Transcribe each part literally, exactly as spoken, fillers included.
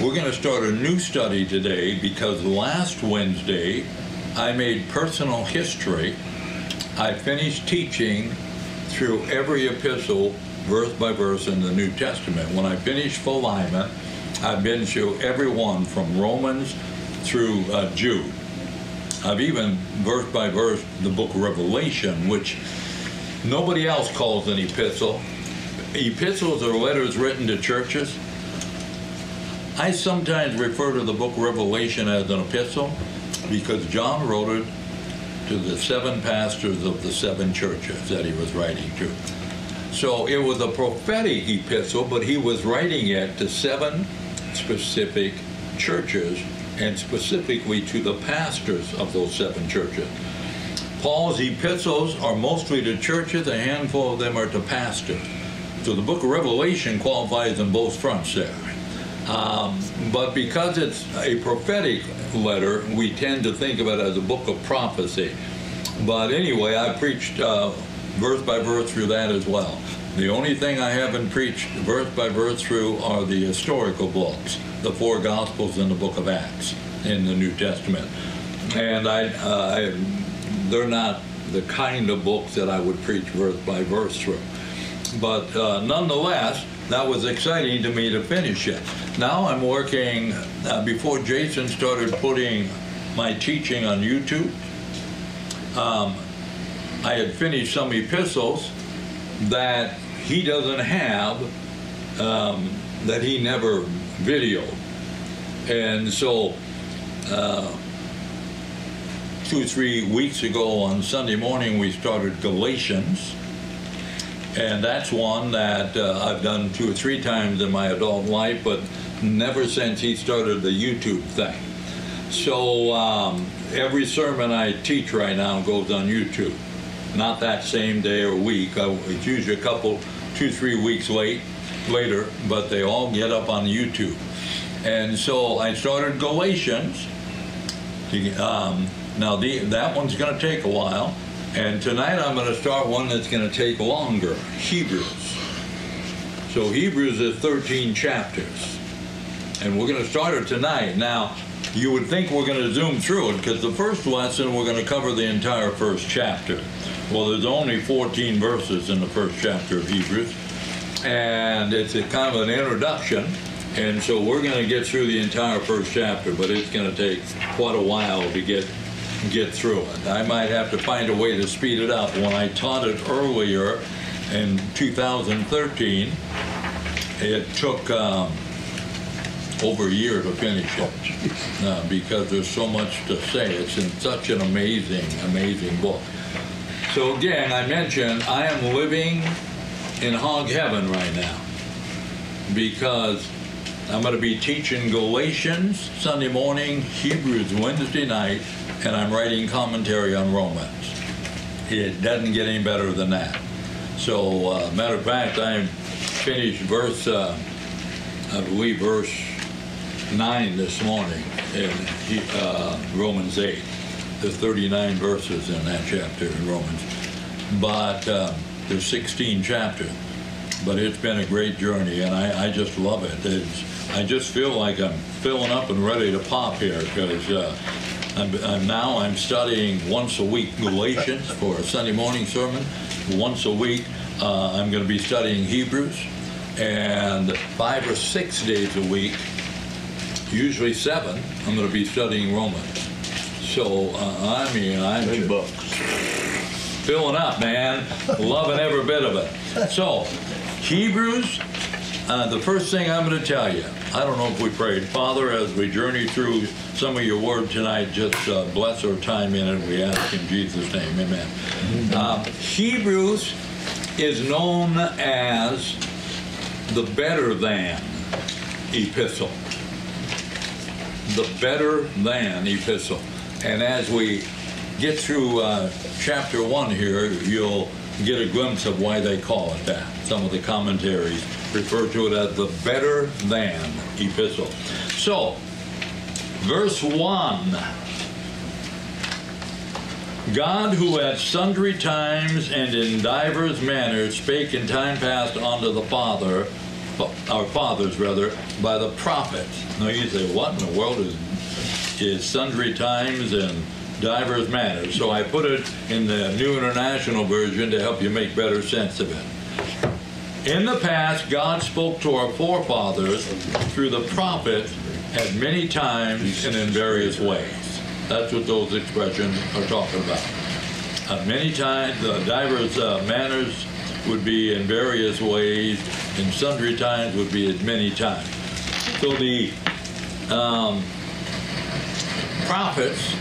We're going to start a new study today because last Wednesday I made personal history. I finished teaching through every epistle, verse by verse, in the New Testament. When I finished Philemon, I've been through every one from Romans through uh, Jude. I've even, verse by verse, the book of Revelation, which nobody else calls an epistle. Epistles are letters written to churches. I sometimes refer to the book Revelation as an epistle because John wrote it to the seven pastors of the seven churches that he was writing to. So it was a prophetic epistle, but he was writing it to seven specific churches and specifically to the pastors of those seven churches. Paul's epistles are mostly to churches, a handful of them are to pastors. So the book of Revelation qualifies on both fronts there. Um, but because it's a prophetic letter, we tend to think of it as a book of prophecy. But anyway, I preached uh, verse by verse through that as well. The only thing I haven't preached verse by verse through are the historical books, the four Gospels and the book of Acts in the New Testament. And I, uh, I, they're not the kind of books that I would preach verse by verse through. But uh, nonetheless, that was exciting to me to finish it. Now I'm working, uh, before Jason started putting my teaching on YouTube, um, I had finished some epistles that he doesn't have, um, that he never videoed. And so uh, two, three weeks ago on Sunday morning, we started Galatians. And that's one that uh, I've done two or three times in my adult life, but never since he started the YouTube thing. So um, every sermon I teach right now goes on YouTube. Not that same day or week. I, it's usually a couple, two, three weeks late, later, but they all get up on YouTube. And so I started Galatians. Um, now the, that one's going to take a while. And tonight I'm going to start one that's going to take longer, Hebrews. So Hebrews is thirteen chapters. And we're going to start it tonight. Now, you would think we're going to zoom through it because the first lesson we're going to cover the entire first chapter. Well, there's only fourteen verses in the first chapter of Hebrews. And it's a kind of an introduction. And so we're going to get through the entire first chapter, but it's going to take quite a while to get get through it. I might have to find a way to speed it up. When I taught it earlier in two thousand thirteen, it took um, over a year to finish it uh, because there's so much to say. It's in such an amazing, amazing book. So again, I mentioned I am living in hog heaven right now because I'm going to be teaching Galatians Sunday morning, Hebrews Wednesday night, and I'm writing commentary on Romans. It doesn't get any better than that. So, uh, matter of fact, I finished verse, uh, I believe, verse nine this morning in uh, Romans eight. There's thirty-nine verses in that chapter in Romans. But uh, there's sixteen chapters. But it's been a great journey, and I, I just love it. It's, I just feel like I'm filling up and ready to pop here because uh, I'm, I'm now I'm studying once a week Galatians for a Sunday morning sermon. Once a week uh, I'm going to be studying Hebrews, and five or six days a week, usually seven, I'm going to be studying Romans. So uh, I mean, I'm big bucks, filling up, man, loving every bit of it. So Hebrews. Uh, the first thing I'm going to tell you, I don't know if we prayed. Father, as we journey through some of your word tonight, just uh, bless our time in it. We ask in Jesus' name, amen. Uh, Hebrews is known as the better than epistle. The better than epistle. And as we get through uh, chapter one here, you'll get a glimpse of why they call it that. Some of the commentaries refer to it as the better than epistle. So, verse one. God, who at sundry times and in divers manners spake in time past unto the Father our fathers, rather, by the prophets. Now you say, what in the world is is sundry times and divers manners? So I put it in the New International Version to help you make better sense of it. In the past, God spoke to our forefathers through the prophets at many times and in various ways. That's what those expressions are talking about. At many times, uh, divers uh, manners would be in various ways, and sundry times would be as many times. So the um, prophets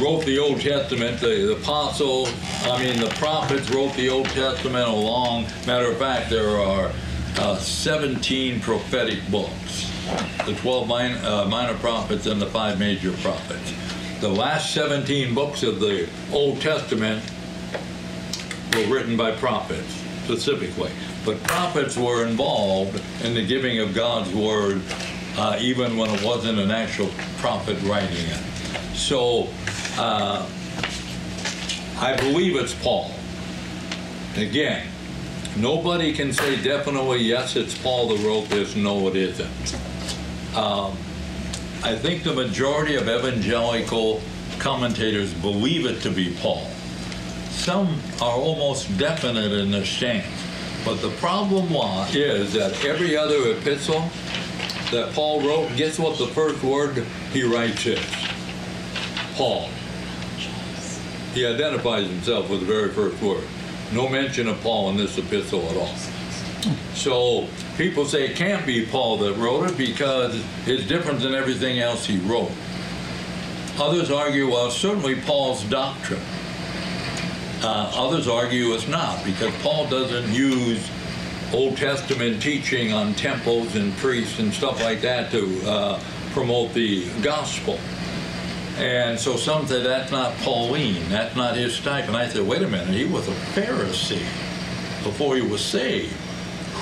wrote the Old Testament. The, the apostles, I mean, the prophets wrote the Old Testament along. Matter of fact, there are uh, seventeen prophetic books, the twelve minor, uh, minor prophets and the five major prophets. The last seventeen books of the Old Testament were written by prophets, specifically. But prophets were involved in the giving of God's word, uh, even when it wasn't an actual prophet writing it. So, uh, I believe it's Paul. Again, nobody can say definitely, yes, it's Paul that wrote this, no, it isn't. Um, I think the majority of evangelical commentators believe it to be Paul. Some are almost definite in their stance. But the problem is that every other epistle that Paul wrote, guess what the first word he writes is? Paul. He identifies himself with the very first word. No mention of Paul in this epistle at all. So people say it can't be Paul that wrote it because it's different than everything else he wrote. Others argue, well, certainly Paul's doctrine. Uh, others argue it's not, because Paul doesn't use Old Testament teaching on temples and priests and stuff like that to uh, promote the gospel. And so some say that's not Pauline, that's not his type. And I said, wait a minute, he was a Pharisee before he was saved.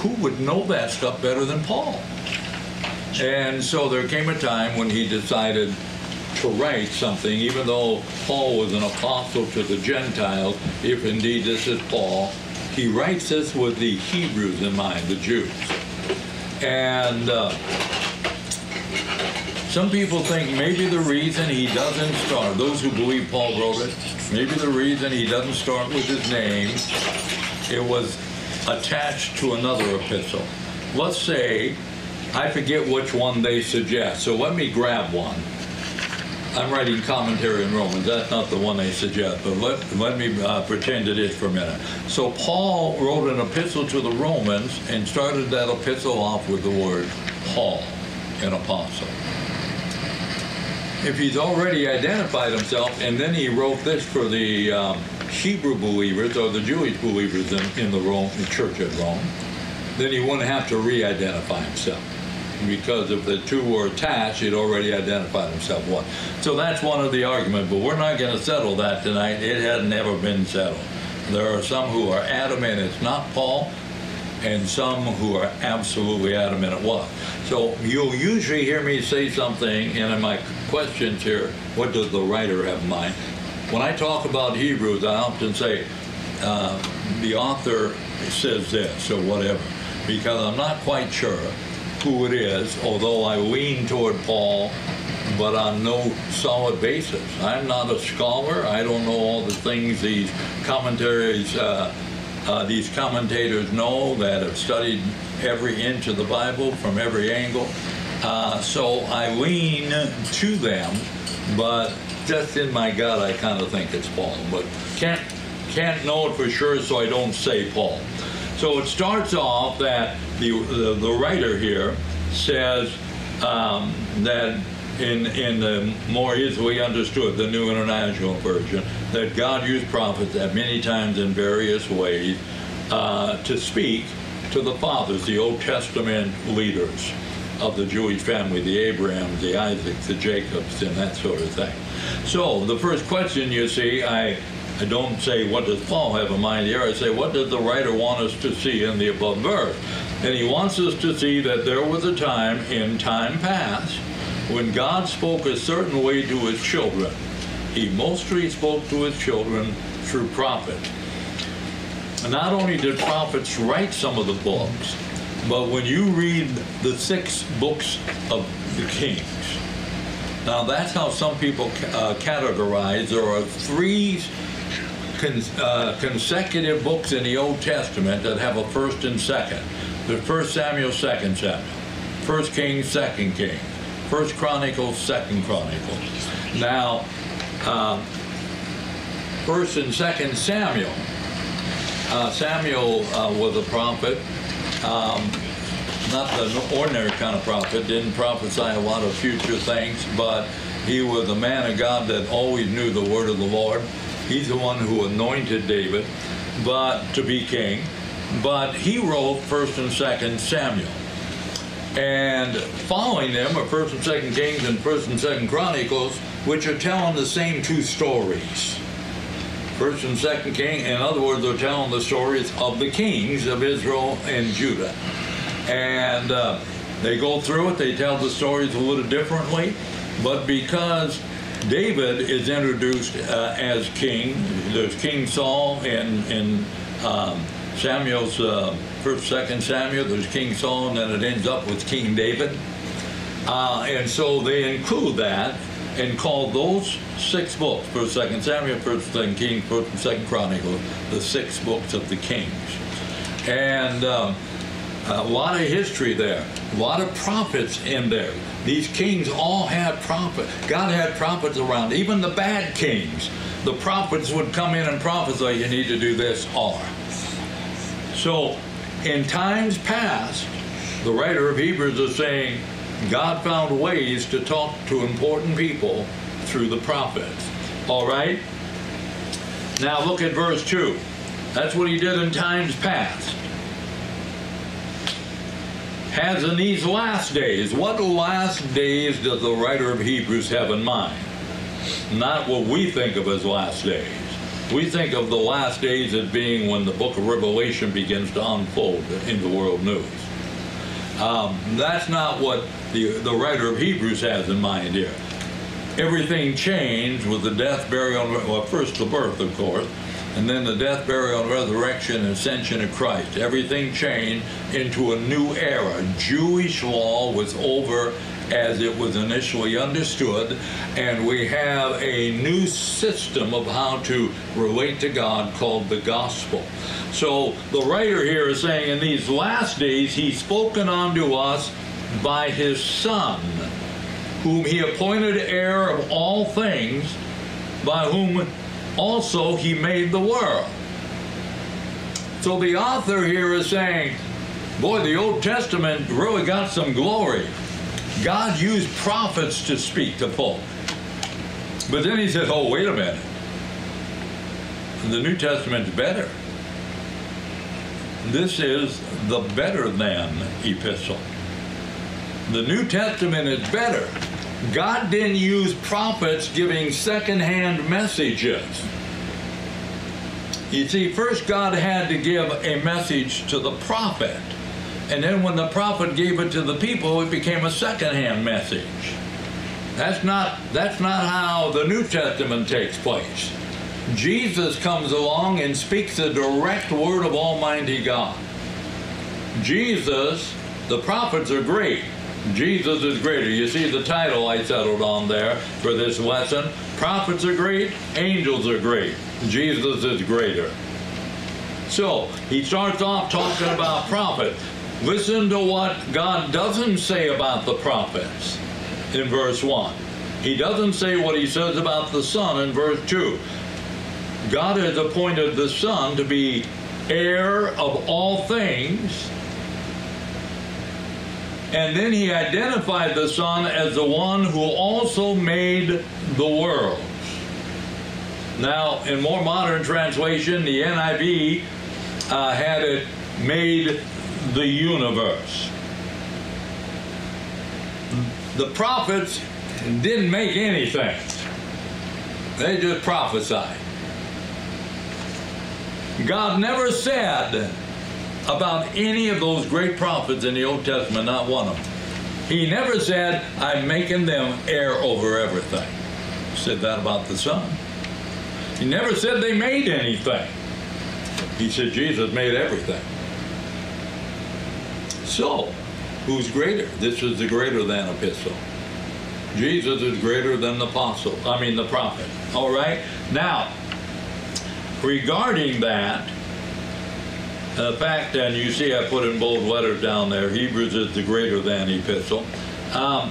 Who would know that stuff better than Paul? And so there came a time when he decided to write something, even though Paul was an apostle to the Gentiles, if indeed this is Paul. He writes this with the Hebrews in mind, the Jews. And uh, some people think maybe the reason he doesn't start, those who believe Paul wrote it, maybe the reason he doesn't start with his name, it was attached to another epistle. Let's say, I forget which one they suggest, so let me grab one. I'm writing commentary in Romans. That's not the one they suggest, but let, let me uh, pretend it is for a minute. So Paul wrote an epistle to the Romans and started that epistle off with the word Paul, an apostle. If he's already identified himself, and then he wrote this for the um, Hebrew believers or the Jewish believers in, in the, Rome, the church at Rome, then he wouldn't have to re-identify himself, because if the two were attached, he'd already identified himself one. So that's one of the arguments, but we're not going to settle that tonight. It has never been settled. There are some who are adamant it's not Paul, and some who are absolutely adamant it was. So you'll usually hear me say something, and in my questions here, what does the writer have in mind? When I talk about Hebrews, I often say, uh, the author says this, or whatever, because I'm not quite sure who it is, although I lean toward Paul, but on no solid basis. I'm not a scholar. I don't know all the things these commentaries, uh, uh, these commentators know that have studied every inch of the Bible from every angle. Uh, so I lean to them, but just in my gut, I kind of think it's Paul, but can't can't know it for sure, so I don't say Paul. So it starts off that the, the, the writer here says um, that in, in the more easily understood, the New International Version, that God used prophets at many times in various ways uh, to speak to the fathers, the Old Testament leaders of the Jewish family, the Abrahams, the Isaacs, the Jacobs, and that sort of thing. So the first question, you see, I... I don't say what does Paul have in mind here. I say what does the writer want us to see in the above verse? And he wants us to see that there was a time in time past when God spoke a certain way to his children. He mostly spoke to his children through prophets. Not only did prophets write some of the books, but when you read the six books of the Kings, now that's how some people uh, categorize. There are three con uh, consecutive books in the Old Testament that have a first and second. The First Samuel, Second Samuel, First Kings, Second Kings, First Chronicles, Second Chronicles. Now, uh, First and Second Samuel. Uh, Samuel uh, was a prophet. Um, not an ordinary kind of prophet, didn't prophesy a lot of future things, but he was a man of God that always knew the word of the Lord. He's the one who anointed David but to be king, but he wrote First and Second Samuel. And following them are First and Second Kings and First and Second Chronicles, which are telling the same two stories. First and Second King, in other words, they're telling the stories of the kings of Israel and Judah. And uh, they go through it, they tell the stories a little differently, but because David is introduced uh, as king, there's King Saul in, in um, Samuel's, uh, First, Second Samuel, there's King Saul, and then it ends up with King David. Uh, and so they include that and call those six books, First, Second Samuel, First, Second Kings, First, and Second Chronicles, the six books of the Kings. And um, a lot of history there, a lot of prophets in there. These kings all had prophets. God had prophets around, even the bad kings. The prophets would come in and prophesy, you need to do this, or. So, in times past, the writer of Hebrews is saying, God found ways to talk to important people through the prophets. All right? Now look at verse two. That's what he did in times past. Has in these last days. What last days does the writer of Hebrews have in mind? Not what we think of as last days. We think of the last days as being when the book of Revelation begins to unfold in the world news. Um, that's not what the, the writer of Hebrews has in mind here. Everything changed with the death, burial, and well, first the birth, of course, and then the death, burial, and resurrection, and ascension of Christ. Everything changed into a new era. Jewish law was over as it was initially understood, and we have a new system of how to relate to God called the gospel. So the writer here is saying in these last days he's spoken unto us by his Son, whom he appointed heir of all things, by whom also he made the world. So the author here is saying, boy, the Old Testament really got some glory. God used prophets to speak to folk. But then he says, oh, wait a minute. The New Testament's better. This is the better than epistle. The New Testament is better. God didn't use prophets giving secondhand messages. You see, first God had to give a message to the prophet. And then when the prophet gave it to the people, it became a secondhand message. That's not, that's not how the New Testament takes place. Jesus comes along and speaks the direct word of Almighty God. Jesus, the prophets are great. Jesus is greater. You see the title I settled on there for this lesson. Prophets are great, angels are great. Jesus is greater. So, he starts off talking about prophets. Listen to what God doesn't say about the prophets in verse one. He doesn't say what he says about the Son in verse two. God has appointed the Son to be heir of all things. And then he identified the Son as the one who also made the worlds. Now, in more modern translation, the N I V uh, had it made the universe. The prophets didn't make anything. They just prophesied. God never said about any of those great prophets in the Old Testament, not one of them. He never said, I'm making them heir over everything. He said that about the Son. He never said they made anything. He said Jesus made everything. So, who's greater? This is the greater than epistle. Jesus is greater than the apostle, I mean the prophet. All right? Now, regarding that, the fact, and you see I put in bold letters down there, Hebrews is the greater than epistle. Um,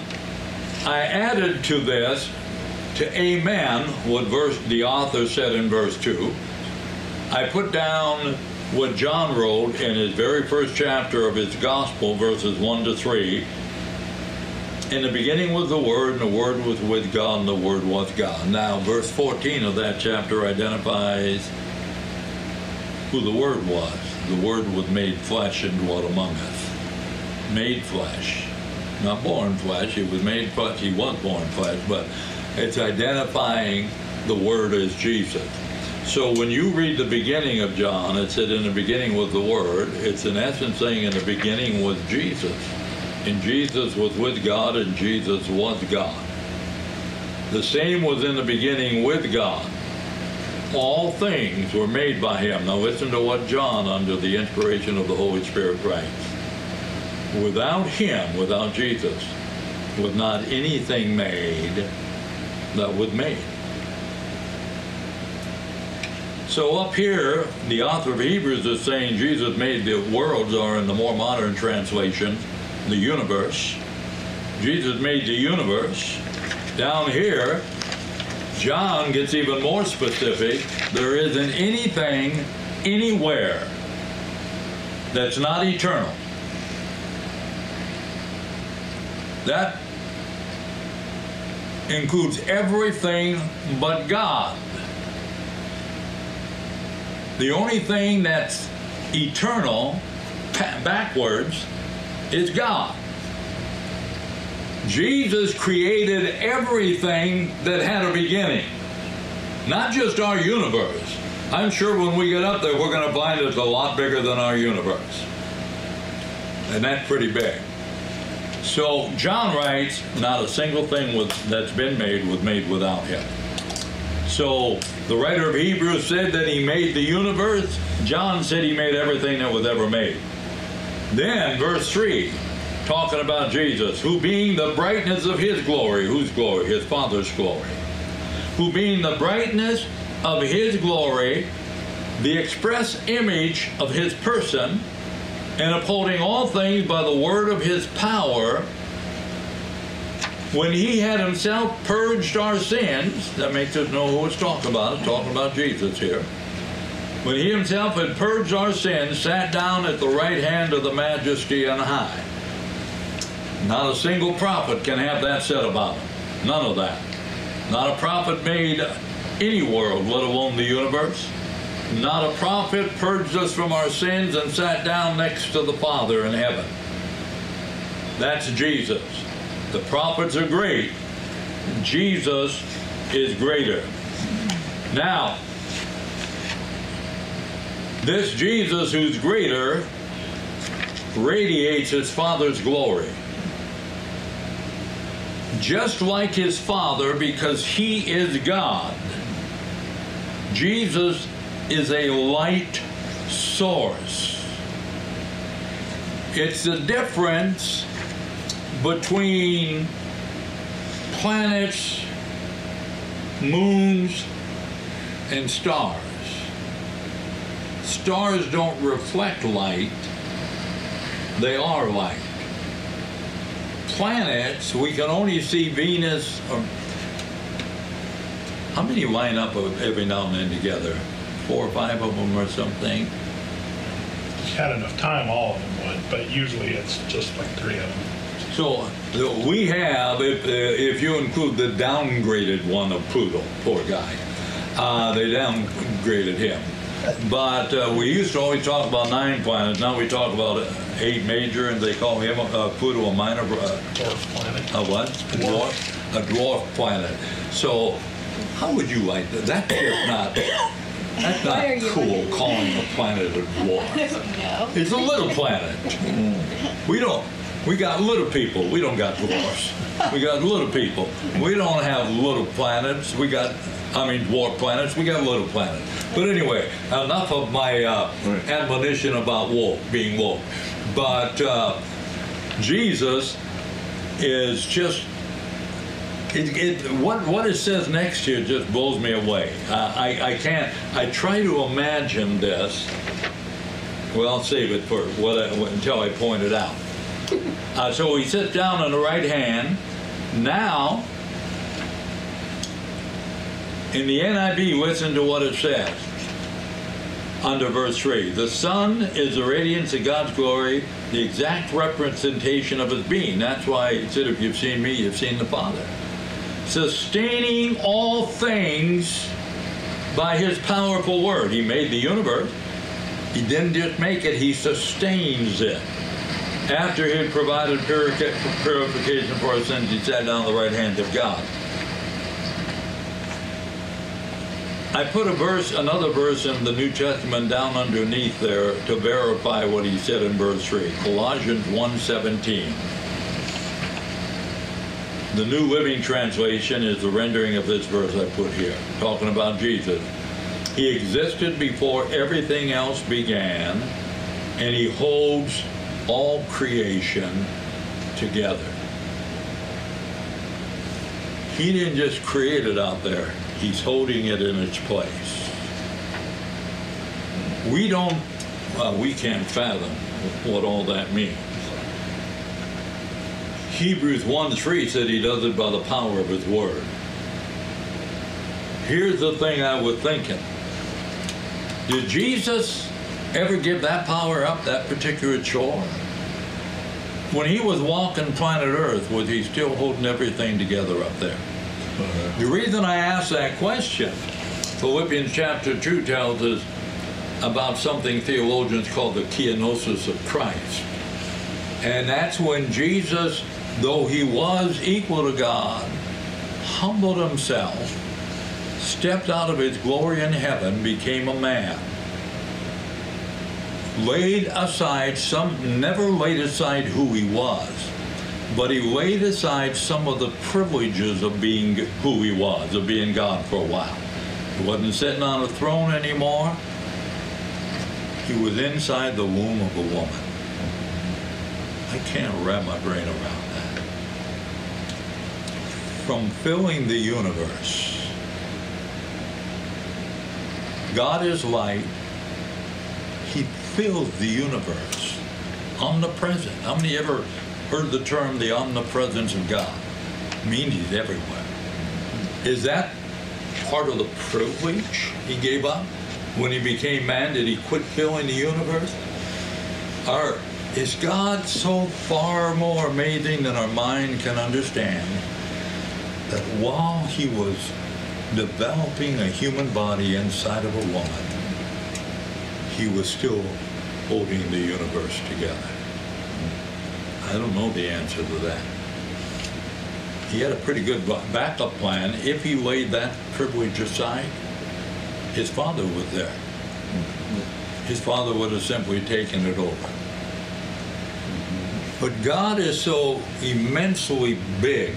I added to this, to amen, what verse the author said in verse two. I put down what John wrote in his very first chapter of his gospel, verses one to three. In the beginning was the Word, and the Word was with God, and the Word was God. Now, verse fourteen of that chapter identifies who the Word was. The Word was made flesh and dwelt among us. Made flesh. Not born flesh. It was made flesh. He was born flesh, but it's identifying the Word as Jesus. So when you read the beginning of John, it said, in the beginning was the Word. It's in essence saying, in the beginning was Jesus. And Jesus was with God, and Jesus was God. The same was in the beginning with God. All things were made by him. Now listen to what John, under the inspiration of the Holy Spirit, writes. Without him, without Jesus, was not anything made that was made. So up here, the author of Hebrews is saying Jesus made the worlds, or in the more modern translation, the universe. Jesus made the universe. Down here, John gets even more specific. There isn't anything anywhere that's not eternal. That includes everything but God. The only thing that's eternal backwards is God. Jesus created everything that had a beginning, not just our universe. I'm sure when we get up there, we're going to find it's a lot bigger than our universe, and that's pretty big. So John writes, not a single thing was, that's been made was made without him. So the writer of Hebrews said that he made the universe. John said he made everything that was ever made. Then, verse three, talking about Jesus, who being the brightness of his glory, whose glory? His Father's glory. Who being the brightness of his glory, the express image of his person, and upholding all things by the word of his power, when he had himself purged our sins, that makes us know who it's talking about, it's talking about Jesus here. When he himself had purged our sins, sat down at the right hand of the majesty on high. Not a single prophet can have that said about him. None of that. Not a prophet made any world, let alone the universe. Not a prophet purged us from our sins and sat down next to the Father in heaven. That's Jesus. The prophets are great. Jesus is greater. Now, this Jesus, who's greater, radiates his Father's glory. Just like his Father, because he is God, Jesus is a light source. It's the difference between planets, moons, and stars. Stars don't reflect light, they are light. Planets, we can only see Venus, or how many line up every now and then together? Four or five of them or something? Had enough time, all of them would, but usually it's just like three of them. So we have, if, if you include the downgraded one of Pluto, poor guy, uh, they downgraded him. But uh, we used to always talk about nine planets. Now we talk about eight major, and they call him uh, Pluto a minor uh, dwarf planet. A what? A dwarf, a dwarf planet. So how would you like that? That's just not. That's not cool. Calling a planet a dwarf. No. It's a little planet. We don't. We got little people. We don't got dwarfs. We got little people. We don't have little planets. We got, I mean, dwarf planets. We got little planets. But anyway, enough of my uh, admonition about woke, being woke. But uh, Jesus is just, it, it, what, what it says next here just blows me away. Uh, I, I can't, I try to imagine this. Well, I'll save it for what I, until I point it out. Uh, so he sits down on the right hand. Now, in the N I V, listen to what it says under verse three. The sun is the radiance of God's glory, the exact representation of his being. That's why it said, if you've seen me, you've seen the Father. Sustaining all things by his powerful word. He made the universe. He didn't just make it, he sustains it. After he had provided purification for our sins, he sat down at the right hand of God. I put a verse, another verse in the New Testament down underneath there to verify what he said in verse three, Colossians one seventeen. The New Living Translation is the rendering of this verse I put here, talking about Jesus. He existed before everything else began, and he holds all creation together. He didn't just create it out there. He's holding it in its place. We don't, well, we can't fathom what all that means. Hebrews one three said he does it by the power of his word. Here's the thing I was thinking. Did Jesus ever give that power up, that particular chore? When he was walking planet Earth, was he still holding everything together up there? Uh-huh. The reason I asked that question, Philippians chapter two tells us about something theologians call the kenosis of Christ. And that's when Jesus, though he was equal to God, humbled himself, stepped out of his glory in heaven, became a man. Laid aside some, never laid aside who he was, but he laid aside some of the privileges of being who he was, of being God for a while. He wasn't sitting on a throne anymore. He was inside the womb of a woman. I can't wrap my brain around that. From filling the universe, God is light. He filled the universe, omnipresent. How many ever heard the term the omnipresence of God? It means he's everywhere. Is that part of the privilege he gave up? When he became man, did he quit filling the universe? Or is God so far more amazing than our mind can understand that while he was developing a human body inside of a woman, he was still holding the universe together? I don't know the answer to that. He had a pretty good backup plan. If he laid that privilege aside, his father was there. His father would have simply taken it over. But God is so immensely big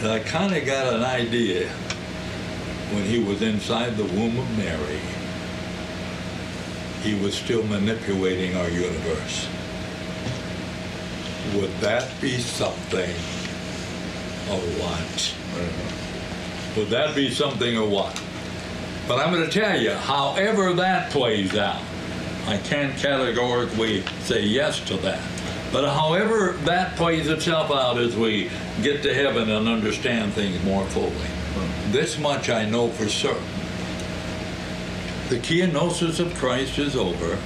that I kind of got an idea when he was inside the womb of Mary, he was still manipulating our universe. Would that be something or what? Would that be something or what? But I'm going to tell you, however that plays out, I can't categorically say yes to that. But however that plays itself out as we get to heaven and understand things more fully, this much I know for certain. The kenosis of Christ is over.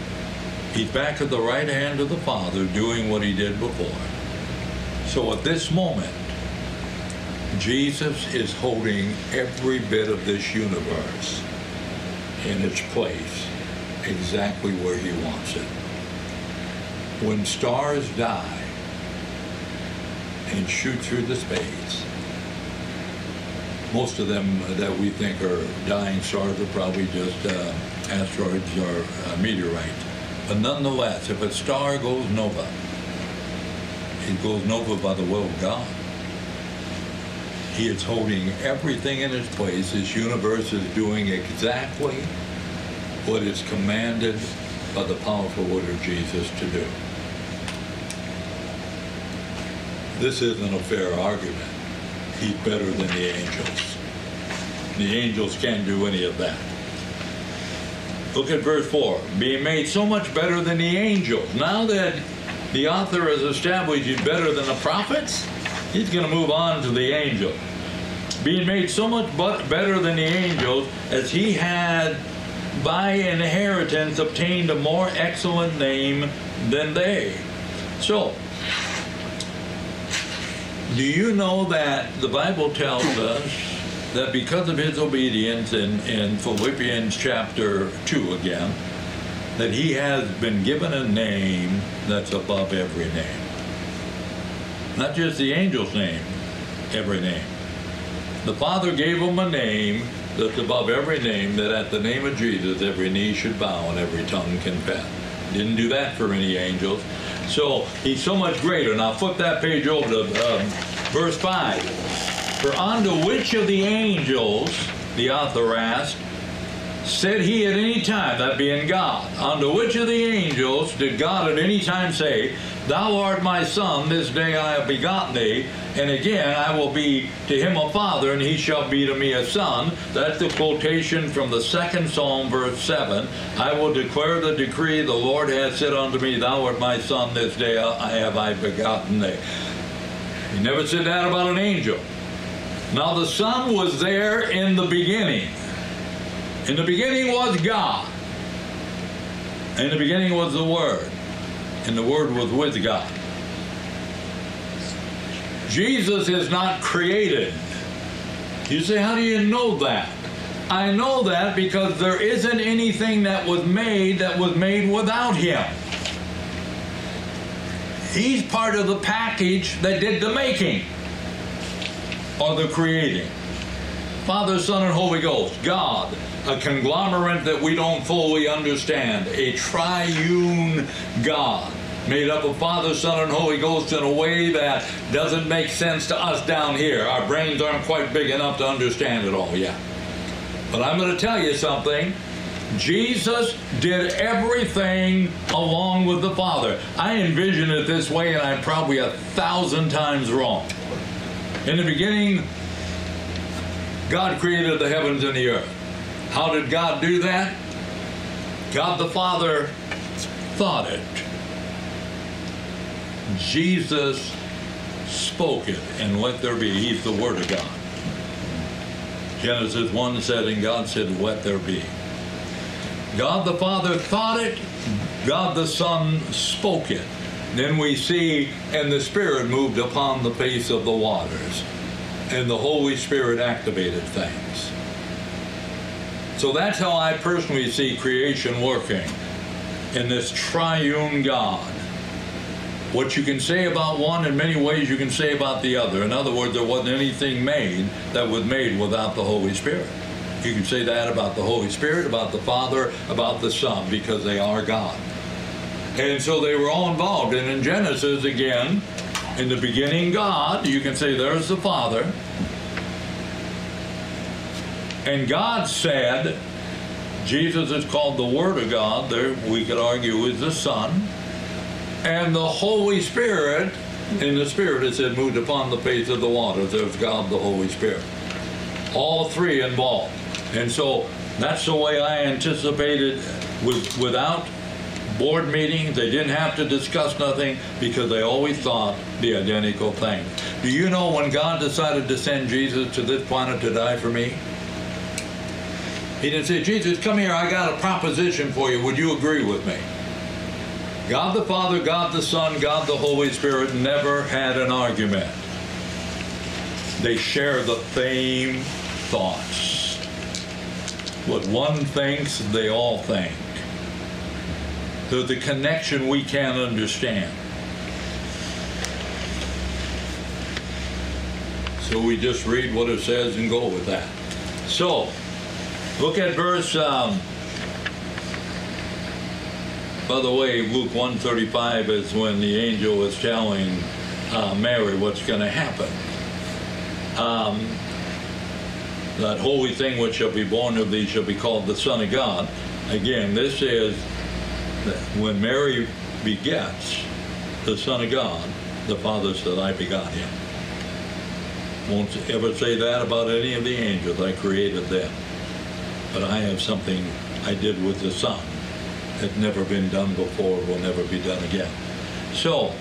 He's back at the right hand of the Father doing what he did before. So at this moment, Jesus is holding every bit of this universe in its place, exactly where he wants it. When stars die and shoot through the space, most of them that we think are dying stars are probably just uh, asteroids or uh, meteorites. But nonetheless, if a star goes nova, is governed over by the will of God. He is holding everything in its place. This universe is doing exactly what is commanded by the powerful word of Jesus to do. This isn't a fair argument. He's better than the angels. The angels can't do any of that. Look at verse four. Being made so much better than the angels. Now that the author has established he's better than the prophets, he's going to move on to the angels. Being made so much better than the angels, as he had by inheritance obtained a more excellent name than they. So, do you know that the Bible tells us that because of his obedience in, in Philippians chapter two again, that he has been given a name that's above every name. Not just the angel's name, every name. The Father gave him a name that's above every name, that at the name of Jesus every knee should bow and every tongue confess. Didn't do that for any angels. So he's so much greater. Now flip that page over to um, verse five. For unto which of the angels, the author asked, said he at any time, that being God, unto which of the angels did God at any time say, Thou art my son, this day I have begotten thee, and again I will be to him a father, and he shall be to me a son. That's the quotation from the second Psalm, verse seven. I will declare the decree, the Lord hath said unto me, Thou art my son, this day I have I begotten thee. He never said that about an angel. Now the Son was there in the beginning. In the beginning was God. In the beginning was the Word. And the Word was with God. Jesus is not created. You say, how do you know that? I know that because there isn't anything that was made that was made without Him. He's part of the package that did the making or the creating. Father, Son, and Holy Ghost, God, a conglomerate that we don't fully understand, a triune God made up of Father, Son, and Holy Ghost in a way that doesn't make sense to us down here. Our brains aren't quite big enough to understand it all yet. But I'm going to tell you something. Jesus did everything along with the Father. I envision it this way, and I'm probably a thousand times wrong. In the beginning, God created the heavens and the earth. How did God do that? God the Father thought it. Jesus spoke it, and let there be. He's the Word of God. Genesis one said, and God said, let there be. God the Father thought it. God the Son spoke it. Then we see, and the Spirit moved upon the face of the waters, and the Holy Spirit activated things. So that's how I personally see creation working in this triune God. What you can say about one, in many ways you can say about the other. In other words, there wasn't anything made that was made without the Holy Spirit. You can say that about the Holy Spirit, about the Father, about the Son, because they are God. And so they were all involved. And in Genesis, again, in the beginning, God, you can say there's the Father. And God said, Jesus is called the Word of God, there we could argue is the Son. And the Holy Spirit, in the Spirit it said, moved upon the face of the waters. There's God, the Holy Spirit. All three involved. And so that's the way I anticipated with, without board meetings. They didn't have to discuss nothing because they always thought the identical thing. Do you know when God decided to send Jesus to this planet to die for me? He didn't say, Jesus, come here, I got a proposition for you. Would you agree with me? God the Father, God the Son, God the Holy Spirit never had an argument. They share the same thoughts. What one thinks, they all think. There's a connection we can't understand. So we just read what it says and go with that. So, look at verse, um, by the way, Luke one thirty-five is when the angel was telling uh, Mary what's going to happen. Um, that holy thing which shall be born of thee shall be called the Son of God. Again, this is when Mary begets the Son of God, the Father said, I begot him. Won't ever say that about any of the angels. I created them. But I have something I did with the Son that's never been done before, will never be done again. So,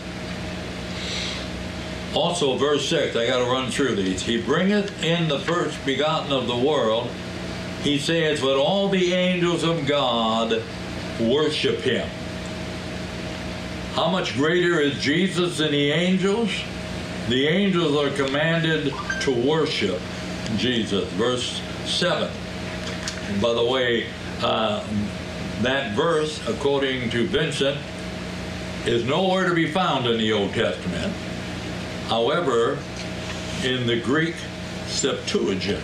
also verse six, I got to run through these. He bringeth in the first begotten of the world. He says, but all the angels of God worship him. How much greater is Jesus than the angels? The angels are commanded to worship Jesus. Verse seven. And by the way, uh, that verse, according to Vincent, is nowhere to be found in the Old Testament. However, in the Greek Septuagint,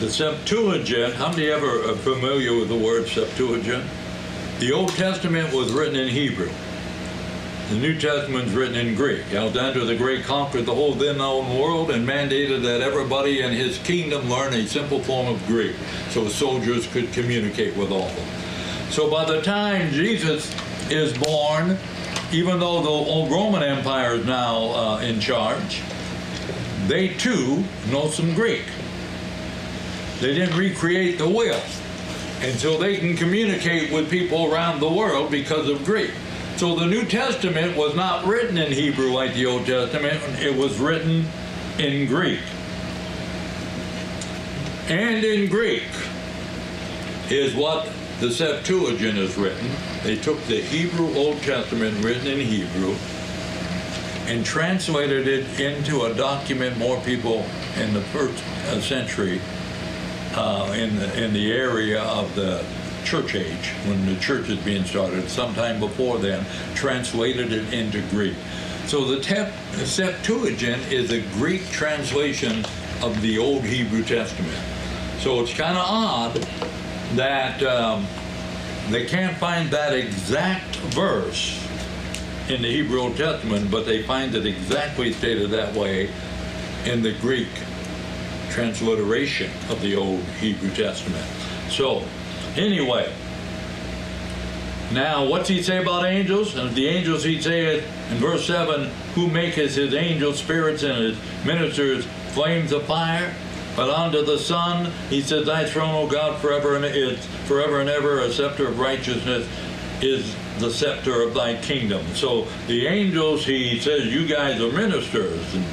the Septuagint, how many ever are familiar with the word Septuagint? The Old Testament was written in Hebrew. The New Testament's written in Greek. Alexander the Great conquered the whole then-known world and mandated that everybody in his kingdom learn a simple form of Greek so soldiers could communicate with all of them. So by the time Jesus is born, even though the old Roman Empire is now uh, in charge, they too know some Greek. They didn't recreate the wheel until they can communicate with people around the world because of Greek. So the New Testament was not written in Hebrew like the Old Testament. It was written in Greek. And in Greek is what the Septuagint is written. They took the Hebrew Old Testament written in Hebrew and translated it into a document more people in the first century uh, in, the, in the area of the church age, when the church is being started, sometime before then, translated it into Greek. So the Septuagint is a Greek translation of the Old Hebrew Testament. So it's kind of odd that um, they can't find that exact verse in the Hebrew Old Testament, but they find it exactly stated that way in the Greek transliteration of the Old Hebrew Testament. So, anyway, now what's he say about angels? And the angels, he said in verse seven, who maketh his angels spirits and his ministers flames of fire. But unto the Son, he says, thy throne, O God, forever and is forever and ever, a scepter of righteousness is the scepter of thy kingdom. So the angels, he says, you guys are ministers and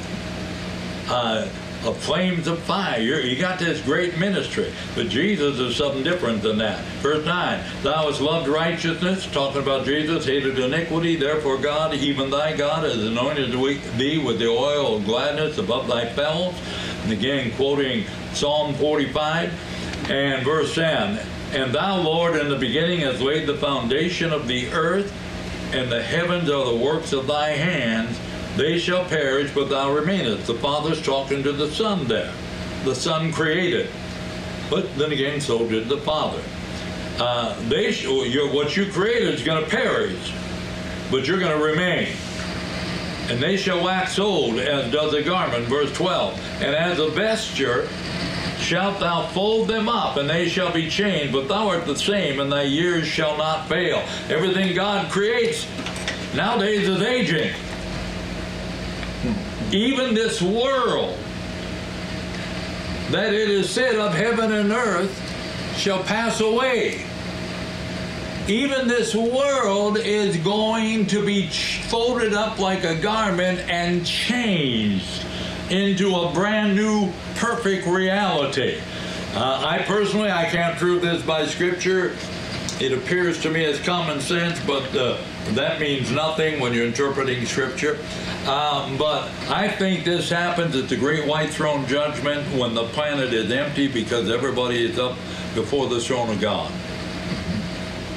uh, of flames of fire. You're, you got this great ministry. But Jesus is something different than that. Verse nine, thou hast loved righteousness, talking about Jesus, hated iniquity, therefore God, even thy God, has anointed thee with the oil of gladness above thy fellows. And again, quoting Psalm forty-five and verse ten, and thou, Lord, in the beginning hast laid the foundation of the earth, and the heavens are the works of thy hands. They shall perish, but thou remainest. The Father's talking to the Son there. The Son created. But then again, so did the Father. Uh, they sh your, what you created is going to perish, but you're going to remain. And they shall wax old, as does a garment, verse twelve. And as a vesture shalt thou fold them up, and they shall be changed, but thou art the same, and thy years shall not fail. Everything God creates nowadays is aging. Even this world, that it is said of heaven and earth, shall pass away. Even this world is going to be folded up like a garment and changed into a brand new, perfect reality. Uh, I personally, I can't prove this by Scripture. It appears to me as common sense, but uh, that means nothing when you're interpreting Scripture. Um, but I think this happens at the Great White Throne Judgment when the planet is empty because everybody is up before the throne of God.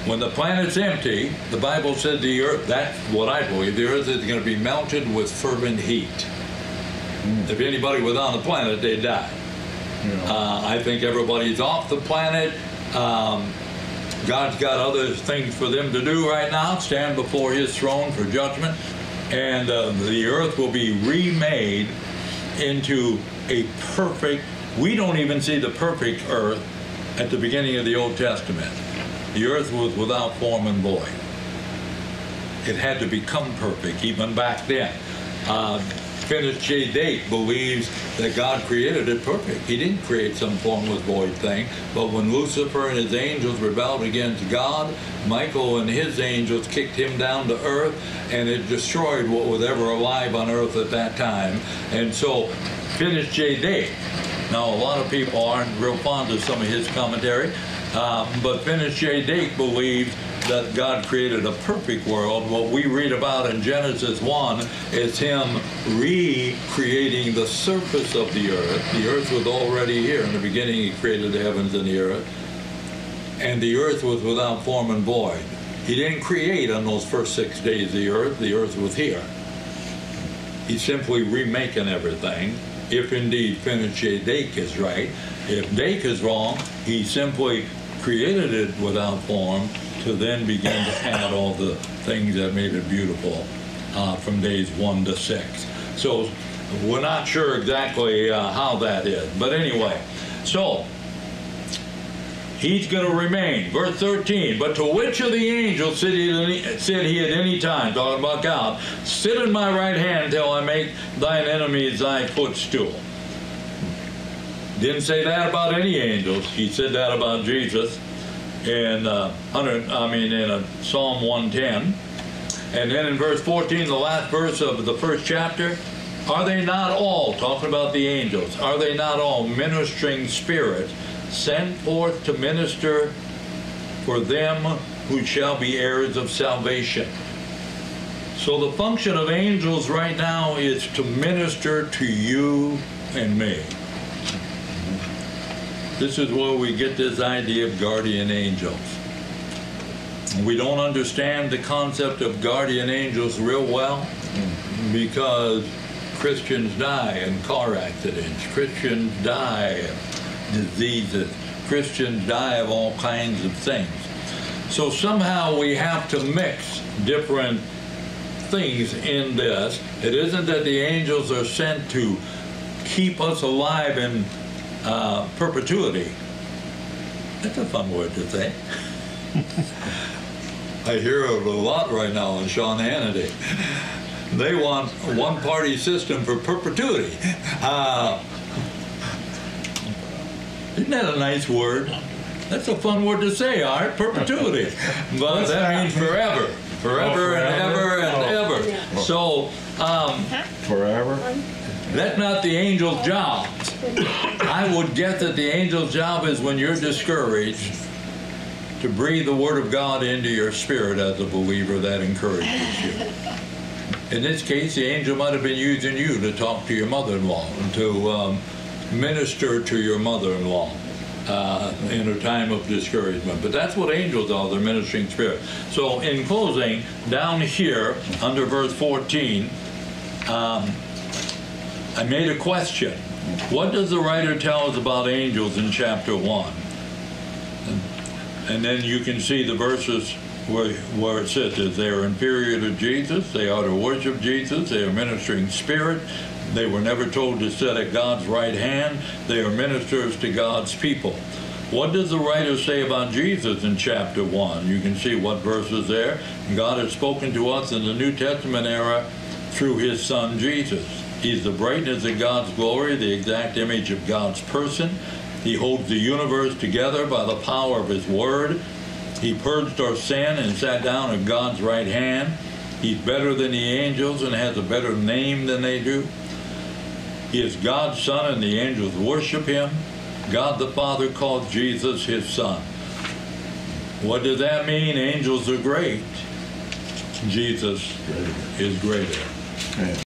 When the planet's empty, the Bible said the earth, that's what I believe, the earth is going to be melted with fervent heat. Mm. If anybody was on the planet, they'd die. Yeah. Uh, I think everybody's off the planet. Um, God's got other things for them to do right now, stand before his throne for judgment. and uh, the earth will be remade into a perfect, we don't even see the perfect earth at the beginning of the Old Testament. The earth was without form and void. It had to become perfect even back then. Uh, Finis J. Dake believes that God created it perfect. He didn't create some formless void thing, but when Lucifer and his angels rebelled against God, Michael and his angels kicked him down to earth, and it destroyed what was ever alive on earth at that time. And so, Finis J. Dake. Now, a lot of people aren't real fond of some of his commentary, uh, but Finis J. Dake believes that God created a perfect world. What we read about in Genesis one is him recreating the surface of the earth. The earth was already here. In the beginning, he created the heavens and the earth. And the earth was without form and void. He didn't create on those first six days the earth. The earth was here. He's simply remaking everything. If indeed Finis J. Dake is right. If Dake is wrong, he simply created it without form, to then begin to add all the things that made it beautiful uh, from days one to six. So we're not sure exactly uh, how that is. But anyway, so he's going to remain. Verse thirteen, but to which of the angels said he, any, said he at any time, talking about God, sit in my right hand till I make thine enemies thy footstool. Didn't say that about any angels. He said that about Jesus. In uh, hundred, I mean, in uh, Psalm one ten, and then in verse fourteen, the last verse of the first chapter, are they not all talking about the angels? Are they not all ministering spirits sent forth to minister for them who shall be heirs of salvation? So the function of angels right now is to minister to you and me. This is where we get this idea of guardian angels. We don't understand the concept of guardian angels real well because Christians die in car accidents. Christians die of diseases. Christians die of all kinds of things. So somehow we have to mix different things in this. It isn't that the angels are sent to keep us alive in Uh, perpetuity. That's a fun word to say. I hear it a lot right now on Sean Hannity. They want a one-party system for perpetuity. Uh, isn't that a nice word? That's a fun word to say, Art, perpetuity. But that means forever. Forever, oh, forever. and ever and oh. ever. Yeah. So, um, forever? That's not the angel's job. I would guess that the angel's job is when you're discouraged to breathe the Word of God into your spirit as a believer that encourages you. In this case, the angel might have been using you to talk to your mother-in-law, to um, minister to your mother-in-law uh, in a time of discouragement. But that's what angels are, they're ministering spirit. So in closing, down here under verse fourteen, um, I made a question. What does the writer tell us about angels in chapter one? And, and then you can see the verses where, where it says that they are inferior to Jesus, they are to worship Jesus, they are ministering spirit, they were never told to sit at God's right hand, they are ministers to God's people. What does the writer say about Jesus in chapter one? You can see what verses there. God has spoken to us in the New Testament era through his son Jesus. He's the brightness of God's glory, the exact image of God's person. He holds the universe together by the power of his word. He purged our sin and sat down at God's right hand. He's better than the angels and has a better name than they do. He is God's son and the angels worship him. God the Father called Jesus his son. What does that mean? Angels are great. Jesus is greater.